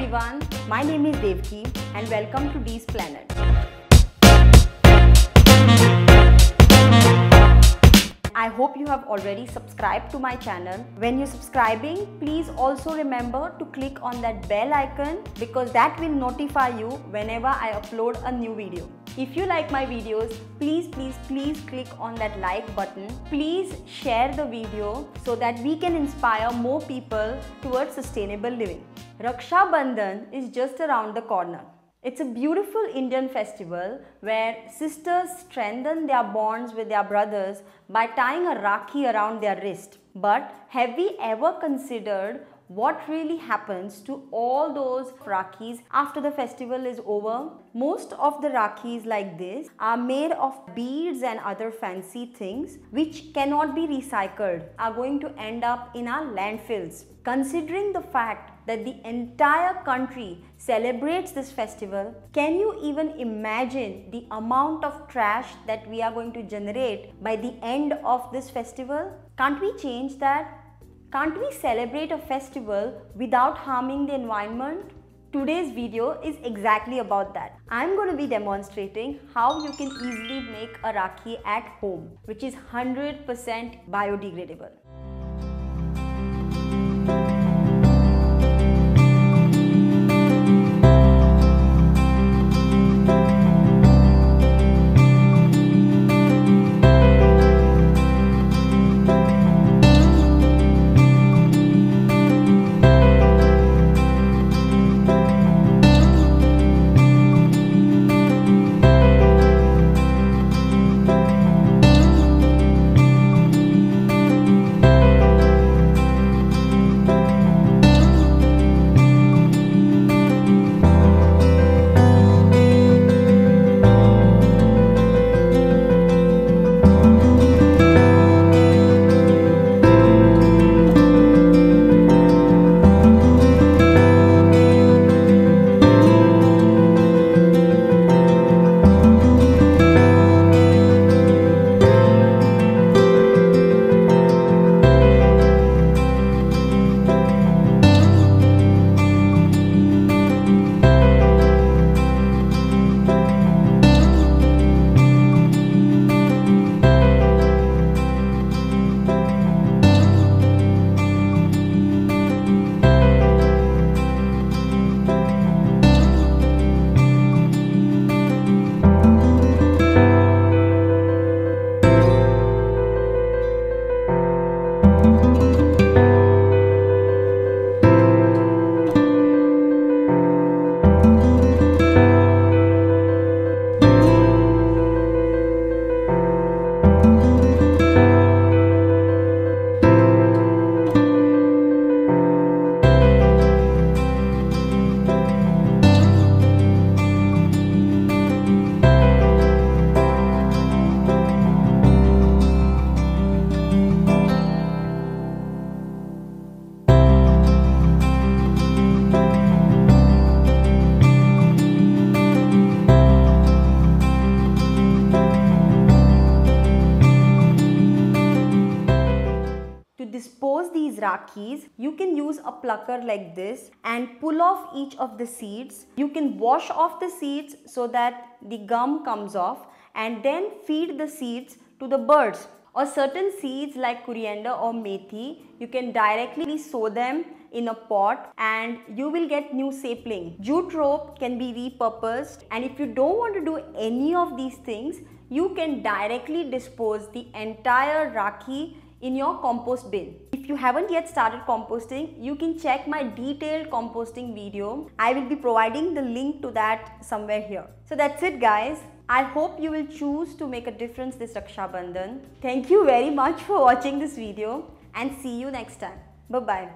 everyone, my name is Devki and welcome to Di's Planet. I hope you have already subscribed to my channel. When you're subscribing, please also remember to click on that bell icon because that will notify you whenever I upload a new video. If you like my videos, please click on that like button. Please share the video so that we can inspire more people towards sustainable living. Raksha Bandhan is just around the corner. It's a beautiful Indian festival where sisters strengthen their bonds with their brothers by tying a Rakhi around their wrist. But have we ever considered what really happens to all those Rakhis after the festival is over? Most of the Rakhis like this are made of beads and other fancy things which cannot be recycled, are going to end up in our landfills. Considering the fact that the entire country celebrates this festival, can you even imagine the amount of trash that we are going to generate by the end of this festival? Can't we change that? Can't we celebrate a festival without harming the environment? Today's video is exactly about that. I'm going to be demonstrating how you can easily make a Rakhi at home, which is 100% biodegradable. Dispose these Rakhis, you can use a plucker like this and pull off each of the seeds. You can wash off the seeds so that the gum comes off and then feed the seeds to the birds. Or certain seeds like coriander or methi, you can directly sow them in a pot and you will get new sapling. Jute rope can be repurposed, and if you don't want to do any of these things, you can directly dispose the entire Rakhi in your compost bin. If you haven't yet started composting, you can check my detailed composting video. I will be providing the link to that somewhere here. So that's it guys. I hope you will choose to make a difference this Raksha Bandhan. Thank you very much for watching this video and see you next time. Bye bye.